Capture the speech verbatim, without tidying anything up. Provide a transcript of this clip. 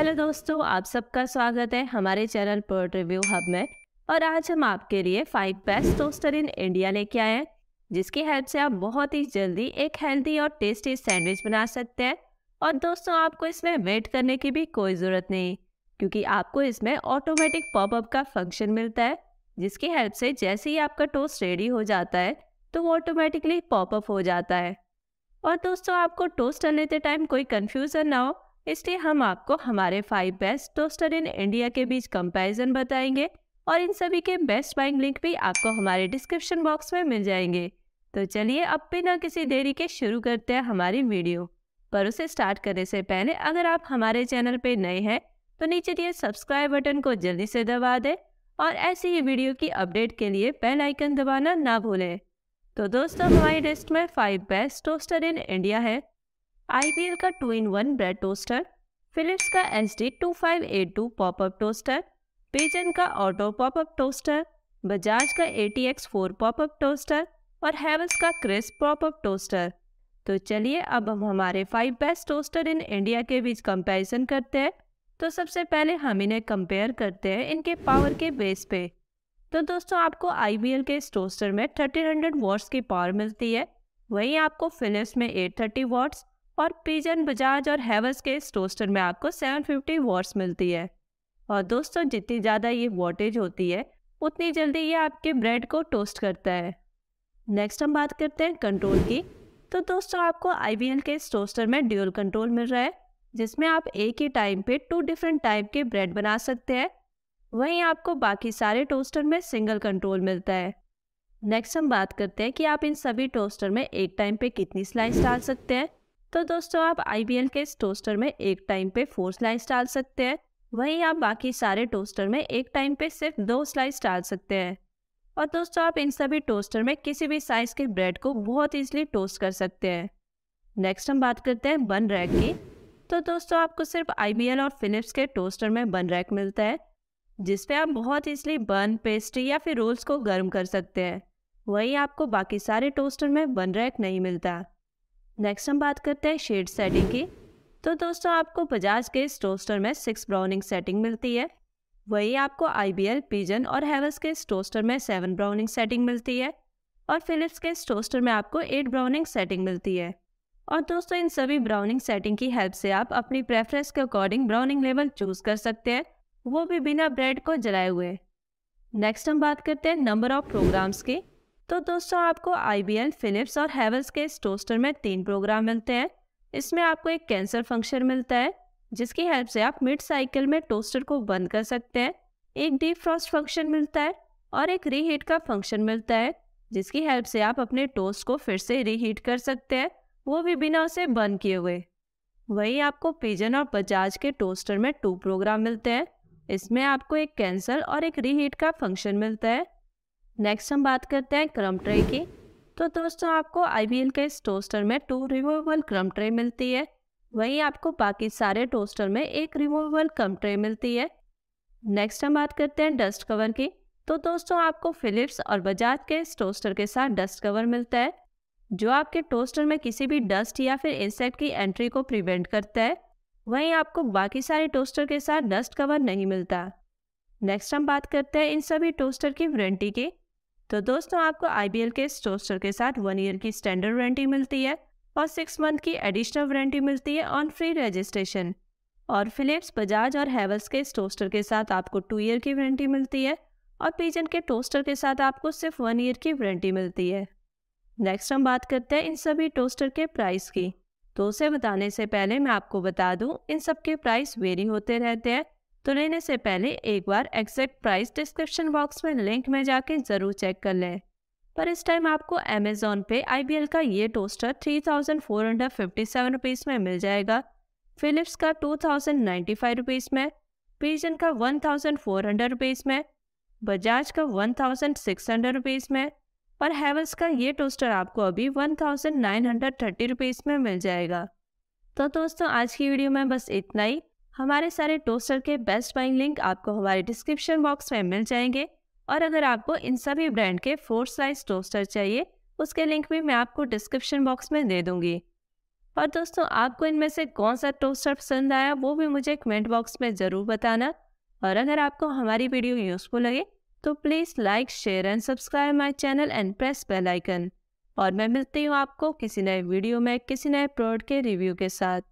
Hello दोस्तों, आप सबका स्वागत है हमारे चैनल पर रिव्यू हब में। और आज हम आपके लिए five best toaster in India लेके आए हैं, जिसकी हेल्प से आप बहुत ही जल्दी एक हेल्दी और टेस्टी सैंडविच बना सकते हैं। और दोस्तों, आपको इसमें वेट करने की भी कोई ज़रूरत नहीं, क्योंकि आपको इसमें ऑटोमेटिक पॉपअप का फंक्शन मिलता है, जिसकी हेल्प से जैसे ही आपका टोस्ट रेडी हो जाता है तो वो ऑटोमेटिकली पॉपअप हो जाता है। और दोस्तों, आपको टोस्ट लेते टाइम कोई कन्फ्यूज़न ना हो, इसलिए हम आपको हमारे five best toaster in India के बीच कंपैरिजन बताएंगे। और इन सभी के बेस्ट बाइंग लिंक भी आपको हमारे डिस्क्रिप्शन बॉक्स में मिल जाएंगे। तो चलिए अब बिना किसी देरी के शुरू करते हैं हमारी वीडियो। पर उसे स्टार्ट करने से पहले अगर आप हमारे चैनल पे नए हैं तो नीचे दिए सब्सक्राइब बटन को जल्दी से दबा दें और ऐसी ही वीडियो की अपडेट के लिए बेल आइकन दबाना ना भूलें। तो दोस्तों, हमारी लिस्ट में five best toaster in India है आई पी एल का two in one bread toaster, Philips का H D two five eight two pop up toaster, Pigeon का ऑटो पॉपअप टोस्टर, बजाज का A T X four pop up toaster और हैवल्स का crisp popup toaster. तो चलिए अब हम हमारे five best toaster in India के बीच कंपैरिजन करते हैं। तो सबसे पहले हम इन्हें कंपेयर करते हैं इनके पावर के बेस पे। तो दोस्तों, आपको आई पी एल के इस टोस्टर में थर्टीन हंड्रेड वाट्स की पावर मिलती है, वहीं आपको फिलिप्स में एट थर्टी वाट्स और पिजन, बजाज और हैवल्स के इस टोस्टर में आपको सेवन फिफ्टी वाट्स मिलती है। और दोस्तों, जितनी ज़्यादा ये वॉटेज होती है उतनी जल्दी ये आपके ब्रेड को टोस्ट करता है। नेक्स्ट हम बात करते हैं कंट्रोल की। तो दोस्तों, आपको आई पी एल के इस टोस्टर में ड्यूल कंट्रोल मिल रहा है, जिसमें आप एक ही टाइम पे टू डिफरेंट टाइप के ब्रेड बना सकते हैं, वहीं आपको बाकी सारे टोस्टर में सिंगल कंट्रोल मिलता है। नेक्स्ट हम बात करते हैं कि आप इन सभी टोस्टर में एक टाइम पे कितनी स्लाइस डाल सकते हैं। तो दोस्तों, आप आई पी एल के इस टोस्टर में एक टाइम पे फोर स्लाइस डाल सकते हैं, वहीं आप बाकी सारे टोस्टर में एक टाइम पे सिर्फ दो स्लाइस डाल सकते हैं। और दोस्तों, आप इन सभी टोस्टर में किसी भी साइज़ के ब्रेड को बहुत ईजिली टोस्ट कर सकते हैं। नेक्स्ट हम बात करते हैं बन रैक की। तो दोस्तों, आपको सिर्फ आई पी एल और फिलिप्स के टोस्टर में बन रैक मिलता है, जिसपे आप बहुत ईजिली बन, पेस्ट्री या फिर रोल्स को गर्म कर सकते हैं, वहीं आपको बाकी सारे टोस्टर में बन रैक नहीं मिलता। नेक्स्ट हम बात करते हैं शेड सेटिंग की। तो दोस्तों, आपको बजाज के इस टोस्टर में सिक्स ब्राउनिंग सेटिंग मिलती है, वहीं आपको आई पी एल, पिजन और हैवल्स के इस टोस्टर में सेवन ब्राउनिंग सेटिंग मिलती है और फिलिप्स के इस टोस्टर में आपको एट ब्राउनिंग सेटिंग मिलती है। और दोस्तों, इन सभी ब्राउनिंग सेटिंग की हेल्प से आप अपनी प्रेफरेंस के अकॉर्डिंग ब्राउनिंग लेवल चूज कर सकते हैं, वो भी बिना ब्रेड को जलाए हुए। नेक्स्ट हम बात करते हैं नंबर ऑफ प्रोग्राम्स की। तो दोस्तों, आपको आई पी एल, फिलिप्स और हैवल्स के इस टोस्टर में तीन प्रोग्राम मिलते हैं। इसमें आपको एक कैंसर फंक्शन मिलता है, जिसकी हेल्प से आप मिड साइकिल में टोस्टर को बंद कर सकते हैं। एक डीप फ्रॉस्ट फंक्शन मिलता है और एक रीहीट का फंक्शन मिलता है, जिसकी हेल्प से आप अपने टोस्ट को फिर से रीहीट कर सकते हैं, वो भी बिना उसे बंद किए हुए। वहीं आपको पिजन और बजाज के टोस्टर में टू प्रोग्राम मिलते हैं। इसमें आपको एक कैंसर और एक रीहीट का फंक्शन मिलता है। नेक्स्ट हम बात करते हैं क्रम ट्रे की। तो दोस्तों, आपको आई पी एल के इस टोस्टर में टू रिमूवेबल क्रम ट्रे मिलती है, वहीं आपको बाकी सारे टोस्टर में एक रिमूवेबल क्रम ट्रे मिलती है। नेक्स्ट हम बात करते हैं डस्ट कवर की। तो दोस्तों, आपको फिलिप्स और बजाज के इस टोस्टर के साथ डस्ट कवर मिलता है, जो आपके टोस्टर में किसी भी डस्ट या फिर इंसेक्ट की एंट्री को प्रिवेंट करता है, वहीं आपको बाकी सारे टोस्टर के साथ डस्ट कवर नहीं मिलता। नेक्स्ट हम बात करते हैं इन सभी टोस्टर की वारंटी की। तो दोस्तों, आपको आई पी एल के इस टोस्टर के साथ वन ईयर की स्टैंडर्ड वारंटी मिलती है और सिक्स मंथ की एडिशनल वारंटी मिलती है ऑन फ्री रजिस्ट्रेशन। और फिलिप्स, बजाज और हैवल्स के इस टोस्टर के साथ आपको टू ईयर की वारंटी मिलती है और पिजन के टोस्टर के साथ आपको सिर्फ वन ईयर की वारंटी मिलती है। नेक्स्ट हम बात करते हैं इन सभी टोस्टर के प्राइस की। तो उसे बताने से पहले मैं आपको बता दूँ, इन सब के प्राइस वेरी होते रहते हैं, तो लेने से पहले एक बार एग्जैक्ट प्राइस डिस्क्रिप्शन बॉक्स में लिंक में जाके ज़रूर चेक कर लें। पर इस टाइम आपको अमेज़ॉन पे आई पी एल का ये toaster three thousand four hundred fifty seven rupees में मिल जाएगा, फिलिप्स का two thousand ninety five rupees में, पिजन का one thousand four hundred rupees में, बजाज का one thousand six hundred rupees में और हैवल्स का ये टोस्टर आपको अभी one thousand nine hundred thirty rupees में मिल जाएगा। तो दोस्तों, आज की वीडियो में बस इतना ही। हमारे सारे टोस्टर के बेस्ट बाइंग लिंक आपको हमारे डिस्क्रिप्शन बॉक्स में मिल जाएंगे। और अगर आपको इन सभी ब्रांड के फोर स्लाइस टोस्टर चाहिए, उसके लिंक भी मैं आपको डिस्क्रिप्शन बॉक्स में दे दूंगी। और दोस्तों आपको इनमें से कौन सा टोस्टर पसंद आया वो भी मुझे कमेंट बॉक्स में ज़रूर बताना। और अगर आपको हमारी वीडियो यूज़फुल लगे तो please like, share and subscribe my channel and press bell icon. और मैं मिलती हूँ आपको किसी नए वीडियो में किसी नए प्रोडक्ट के रिव्यू के साथ।